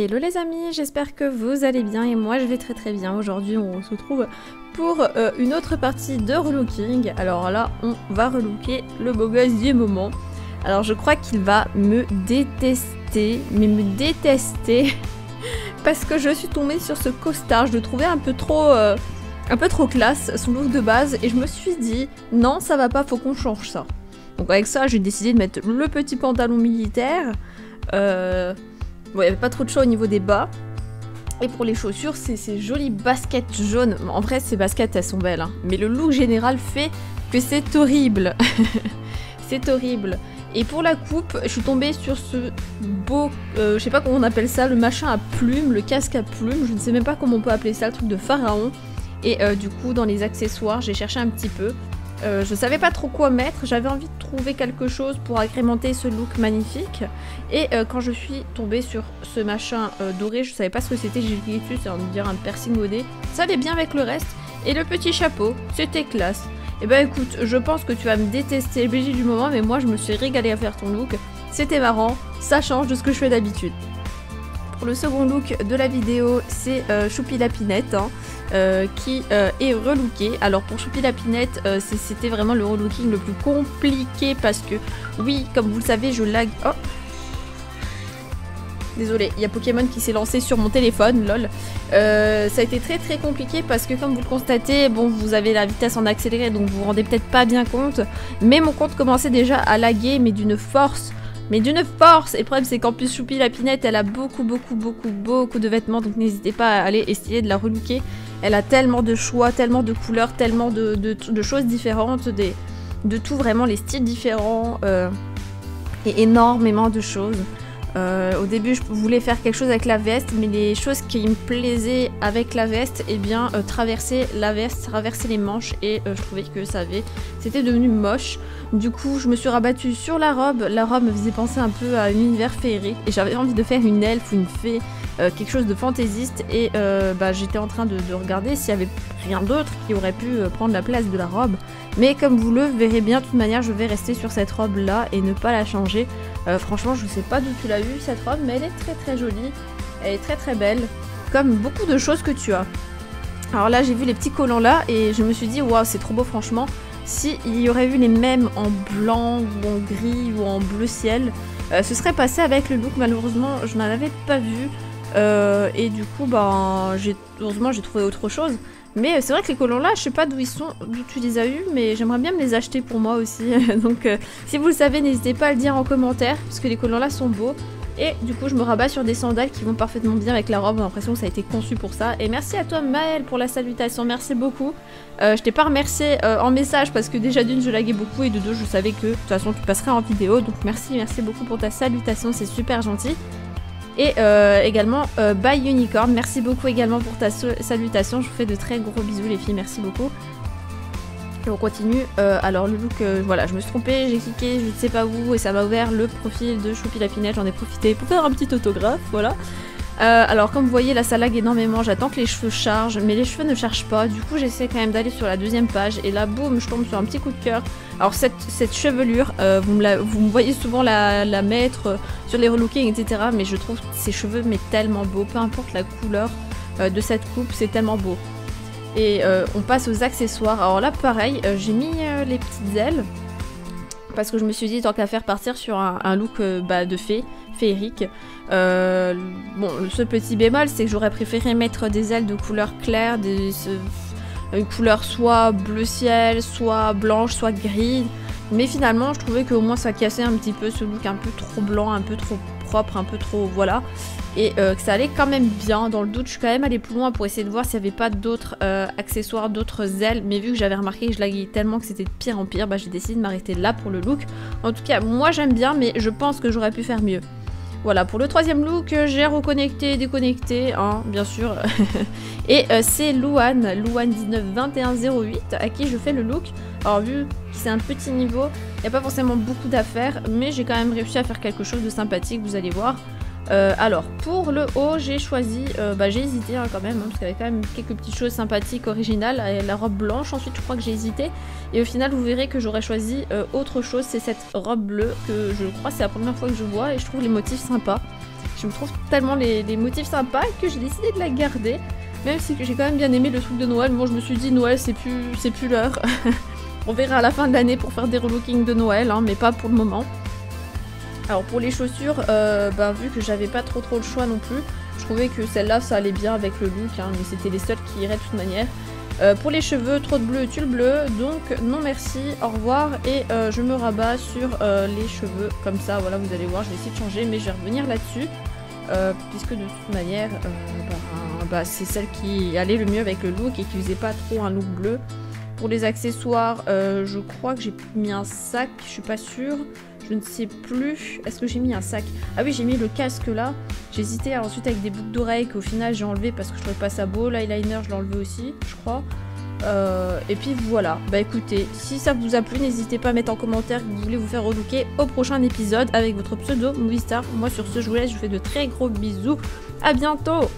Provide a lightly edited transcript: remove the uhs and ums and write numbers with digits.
Hello les amis, j'espère que vous allez bien et moi je vais très très bien. Aujourd'hui on se retrouve pour une autre partie de relooking. Alors là on va relooker le beau gosse du moment. Alors je crois qu'il va me détester, mais me détester parce que je suis tombée sur ce costard. Je le trouvais un peu trop classe, son look de base, et je me suis dit non ça va pas, faut qu'on change ça. Donc avec ça j'ai décidé de mettre le petit pantalon militaire. Bon, il n'y avait pas trop de choix au niveau des bas. Et pour les chaussures, c'est ces jolies baskets jaunes. En vrai, ces baskets, elles sont belles, hein. Mais le look général fait que c'est horrible. C'est horrible. Et pour la coupe, je suis tombée sur ce beau... je sais pas comment on appelle ça, le machin à plumes, le casque à plumes. Je ne sais même pas comment on peut appeler ça, le truc de pharaon. Et du coup, dans les accessoires, j'ai cherché un petit peu. Je savais pas trop quoi mettre, j'avais envie de trouver quelque chose pour agrémenter ce look magnifique. Et quand je suis tombée sur ce machin doré, je savais pas ce que c'était, j'ai cliqué dessus, c'est on dirait un piercing au nez. Ça allait bien avec le reste. Et le petit chapeau, c'était classe. Et bah écoute, je pense que tu vas me détester le BG du moment, mais moi je me suis régalée à faire ton look. C'était marrant, ça change de ce que je fais d'habitude. Pour le second look de la vidéo, c'est Choupilapinette hein, qui est relooké. Alors pour Choupilapinette, c'était vraiment le relooking le plus compliqué parce que, oui, comme vous le savez, je lag... Oh. Désolée, il y a Pokémon qui s'est lancé sur mon téléphone, lol. Ça a été très très compliqué parce que comme vous le constatez, bon vous avez la vitesse en accéléré donc vous vous rendez peut-être pas bien compte. Mais mon compte commençait déjà à laguer mais d'une force... Et le problème c'est qu'en plus Choupilapinette elle a beaucoup de vêtements, donc n'hésitez pas à aller essayer de la relooker. Elle a tellement de choix, tellement de couleurs, tellement de choses différentes, de tout vraiment, les styles différents et énormément de choses. Au début je voulais faire quelque chose avec la veste, mais les choses qui me plaisaient avec la veste, et eh bien traverser la veste, traverser les manches, et je trouvais que ça avait, c'était devenu moche. Du coup je me suis rabattue sur la robe, me faisait penser un peu à un univers féerique, et j'avais envie de faire une elfe ou une fée, quelque chose de fantaisiste, et bah, j'étais en train de regarder s'il y avait rien d'autre qui aurait pu prendre la place de la robe. Mais comme vous le verrez bien, de toute manière je vais rester sur cette robe là et ne pas la changer. Franchement je sais pas d'où tu l'as eu cette robe, mais elle est très très jolie, elle est très très belle, comme beaucoup de choses que tu as. Alors là j'ai vu les petits collants là et je me suis dit waouh c'est trop beau, franchement si il y aurait eu les mêmes en blanc ou en gris ou en bleu ciel, ce serait passé avec le look, malheureusement je n'en avais pas vu. Et du coup ben, heureusement j'ai trouvé autre chose. Mais c'est vrai que les collants là, je sais pas d'où ils sont, d'où tu les as eu, mais j'aimerais bien me les acheter pour moi aussi. Donc si vous le savez, n'hésitez pas à le dire en commentaire, parce que les collants là sont beaux. Et du coup je me rabats sur des sandales qui vont parfaitement bien avec la robe, j'ai l'impression que ça a été conçu pour ça. Et merci à toi Maël pour la salutation, merci beaucoup. Je t'ai pas remercié en message parce que déjà d'une je laguais beaucoup et de deux je savais que de toute façon tu passerais en vidéo. Donc merci beaucoup pour ta salutation, c'est super gentil. Et également by unicorn, merci beaucoup également pour ta salutation, je vous fais de très gros bisous les filles, merci beaucoup. Et on continue, alors le look, voilà je me suis trompée, j'ai cliqué je ne sais pas où et ça m'a ouvert le profil de Choupilapinette, j'en ai profité pour faire un petit autographe, voilà. Alors comme vous voyez là ça lag énormément, j'attends que les cheveux chargent, mais les cheveux ne chargent pas, du coup j'essaie quand même d'aller sur la deuxième page et là boum je tombe sur un petit coup de cœur. Alors cette chevelure, vous me voyez souvent la mettre sur les relookings etc, mais je trouve ces cheveux mais tellement beaux, peu importe la couleur de cette coupe, c'est tellement beau. Et on passe aux accessoires, alors là pareil j'ai mis les petites ailes parce que je me suis dit tant qu'à faire partir sur un look bah, de fée, féerique. Bon, le seul petit bémol, c'est que j'aurais préféré mettre des ailes de couleur claire, une couleur soit bleu ciel, soit blanche, soit grise. Mais finalement, je trouvais qu'au moins ça cassait un petit peu ce look un peu trop blanc, un peu trop propre, un peu trop... voilà. Et que ça allait quand même bien. Dans le doute, je suis quand même allée plus loin pour essayer de voir s'il n'y avait pas d'autres accessoires, d'autres ailes. Mais vu que j'avais remarqué que je laguais tellement que c'était de pire en pire, bah, j'ai décidé de m'arrêter là pour le look. En tout cas, moi j'aime bien, mais je pense que j'aurais pu faire mieux. Voilà, pour le troisième look, j'ai reconnecté et déconnecté, hein, bien sûr. Et c'est Luan192108 à qui je fais le look. Alors vu que c'est un petit niveau, il n'y a pas forcément beaucoup d'affaires, mais j'ai quand même réussi à faire quelque chose de sympathique, vous allez voir. Alors, pour le haut, j'ai choisi, bah j'ai hésité hein, quand même, hein, parce qu'il y avait quand même quelques petites choses sympathiques, originales, et la robe blanche, ensuite je crois que j'ai hésité, et au final vous verrez que j'aurais choisi autre chose, c'est cette robe bleue, que je crois c'est la première fois que je vois, et je trouve les motifs sympas. Je me trouve tellement les motifs sympas que j'ai décidé de la garder. Même si j'ai quand même bien aimé le truc de Noël, mais bon, je me suis dit Noël c'est plus l'heure. On verra à la fin de l'année pour faire des relookings de Noël, hein, mais pas pour le moment. Alors pour les chaussures, ben, vu que j'avais pas trop le choix non plus, je trouvais que celle-là ça allait bien avec le look, hein, mais c'était les seules qui iraient de toute manière. Pour les cheveux, trop de bleu, tulle bleue, donc non merci, au revoir, et je me rabats sur les cheveux, comme ça, voilà, vous allez voir, je vais essayer de changer, mais je vais revenir là-dessus, puisque de toute manière, bah, c'est celle qui allait le mieux avec le look et qui faisait pas trop un look bleu. Pour les accessoires, je crois que j'ai mis un sac, je suis pas sûre, je ne sais plus, est-ce que j'ai mis un sac? Ah oui, j'ai mis le casque là, j'hésitais ensuite avec des boucles d'oreilles qu'au final j'ai enlevé parce que je trouvais pas ça beau, l'eyeliner je l'ai enlevé aussi, je crois. Et puis voilà, bah écoutez, si ça vous a plu, n'hésitez pas à mettre en commentaire que vous voulez vous faire relooker au prochain épisode avec votre pseudo Movistar. Moi sur ce, je vous laisse, je vous fais de très gros bisous, à bientôt!